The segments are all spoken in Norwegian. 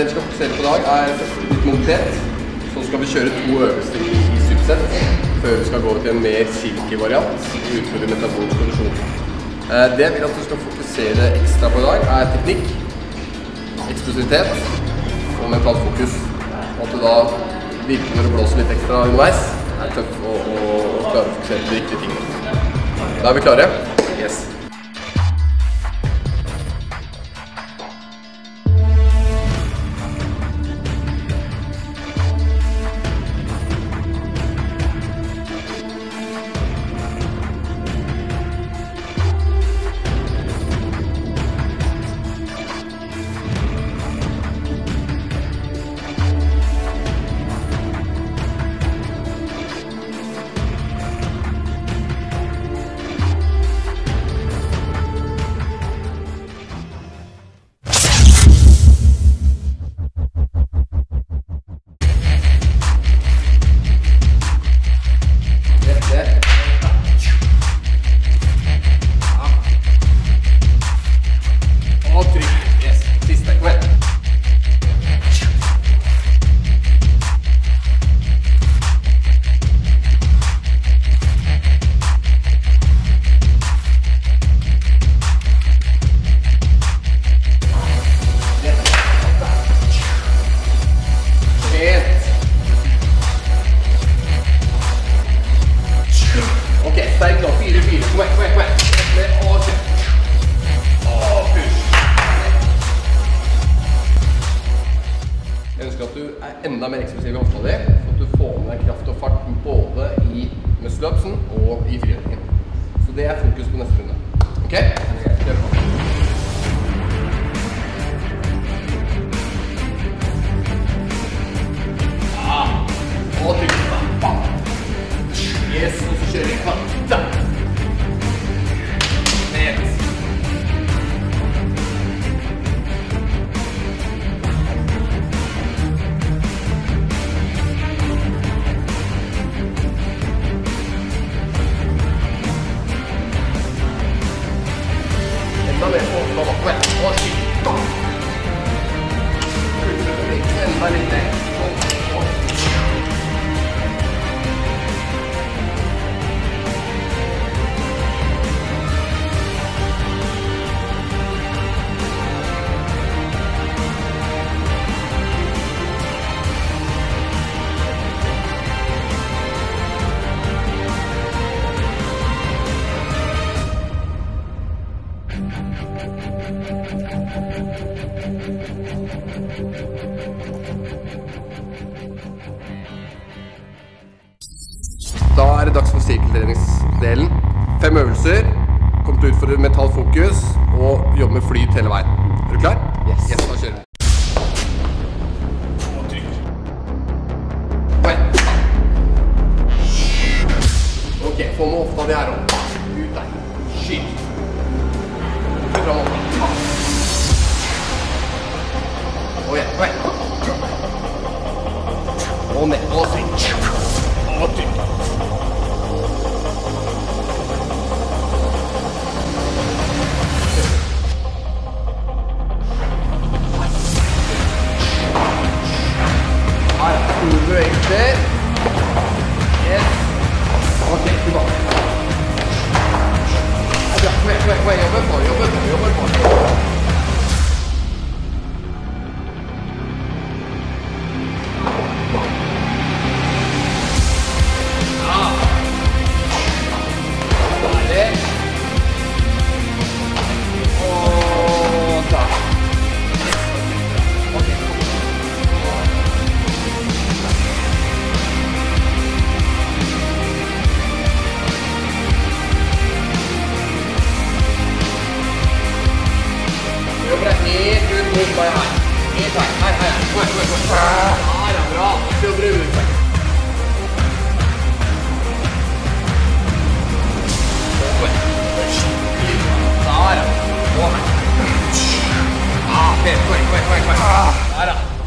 det vi skal fokusere på i dag er litt mobilitet. Så skal vi kjøre to øvelser i subset før vi skal gå til en mer silky variant i utfordring metabolsk kondisjon. Det jeg vil at du skal fokusere ekstra på i dag er teknikk, eksplosivitet og mentalt fokus. Og at du da virker når du blåser litt ekstra underveis, er tøff og klare å fokusere på de riktige tingene. Da er vi klare. Yes. Enda mer eksplosiv i hofta di, så du får med deg kraft og fart både i muskeløpsen og i frigjøringen. Så det er fokus på neste runde. Ok? Kjør på. Og trykk. Yes, og så kjører vi kvarta. Ned. Da er det dags for sirkeltreningsdelen. 5 øvelser, kom til å utfordre mentalt fokus og jobbe med flyt hele veien. Er du klar? Yes. Yes, da kjører vi. Ok, få med hofta di her opp. Ut der. Skyt. Ut fra hofta. Og igjen. Og ned. Og svitt. Og dypt.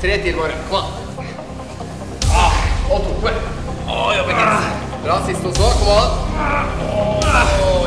Tre til bare. Kom an. Og to. Bra, siste også. Kom an.